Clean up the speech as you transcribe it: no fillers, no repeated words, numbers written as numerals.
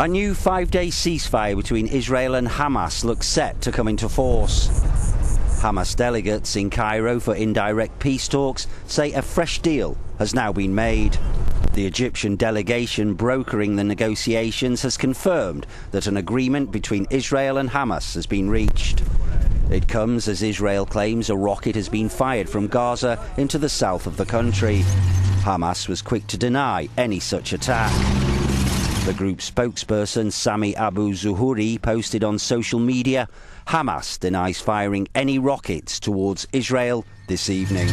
A new five-day ceasefire between Israel and Hamas looks set to come into force. Hamas delegates in Cairo for indirect peace talks say a fresh deal has now been made. The Egyptian delegation brokering the negotiations has confirmed that an agreement between Israel and Hamas has been reached. It comes as Israel claims a rocket has been fired from Gaza into the south of the country. Hamas was quick to deny any such attack. The group's spokesperson, Sami Abu Zuhri, posted on social media, "Hamas denies firing any rockets towards Israel this evening."